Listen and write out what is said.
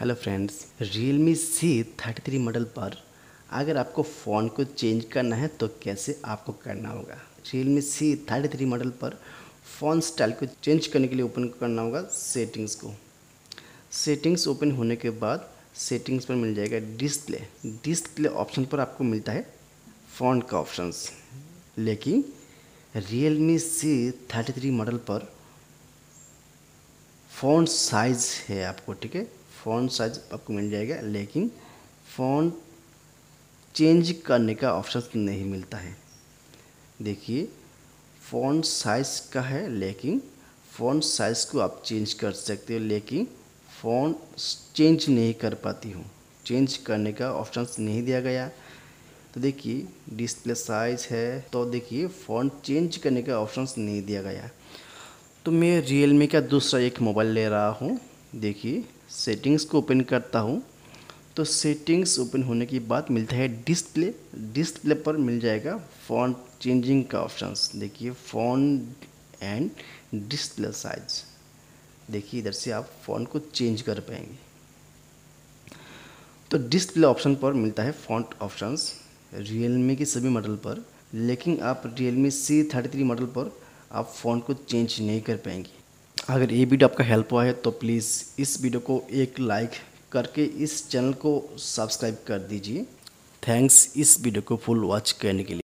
Hello friends, Realme C33 model पर अगर आपको फ़ोन को चेंज करना है तो कैसे आपको करना होगा। Realme C33 मॉडल पर फ़ोन स्टाइल को चेंज करने के लिए ओपन करना होगा सेटिंग्स को। सेटिंग्स ओपन होने के बाद सेटिंग्स पर मिल जाएगा डिस्प्ले। डिस्प्ले ऑप्शन पर आपको मिलता है फ़ॉन्ट का ऑप्शंस, लेकिन Realme C33 मॉडल पर फ़ॉन्ट साइज़ है आपको, ठीक है, फ़ॉन्ट साइज आपको मिल जाएगा, लेकिन फ़ॉन्ट चेंज करने का ऑप्शन नहीं मिलता है। देखिए, फ़ॉन्ट साइज़ का है, लेकिन फ़ॉन्ट साइज़ को आप चेंज कर सकते हो, लेकिन फ़ॉन्ट चेंज नहीं कर पाती हूँ, चेंज करने का ऑप्शन नहीं दिया गया। तो देखिए, डिस्प्ले साइज़ है, तो देखिए फ़ॉन्ट चेंज करने का ऑप्शन नहीं दिया गया। तो मैं रियलमी का दूसरा एक मोबाइल ले रहा हूँ। देखिए, सेटिंग्स को ओपन करता हूँ, तो सेटिंग्स ओपन होने के बाद मिलता है डिस्प्ले। डिस्प्ले पर मिल जाएगा फ़ॉन्ट चेंजिंग का ऑप्शंस। देखिए, फ़ॉन्ट एंड डिस्प्ले साइज, देखिए इधर से आप फ़ॉन्ट को चेंज कर पाएंगे। तो डिस्प्ले ऑप्शन पर मिलता है फ़ॉन्ट ऑप्शंस रियलमी के सभी मॉडल पर, लेकिन आप रियलमी C33 मॉडल पर आप फ़ॉन्ट को चेंज नहीं कर पाएंगे। अगर ये वीडियो आपका हेल्प हुआ है तो प्लीज़ इस वीडियो को एक लाइक करके इस चैनल को सब्सक्राइब कर दीजिए। थैंक्स इस वीडियो को फुल वॉच करने के लिए।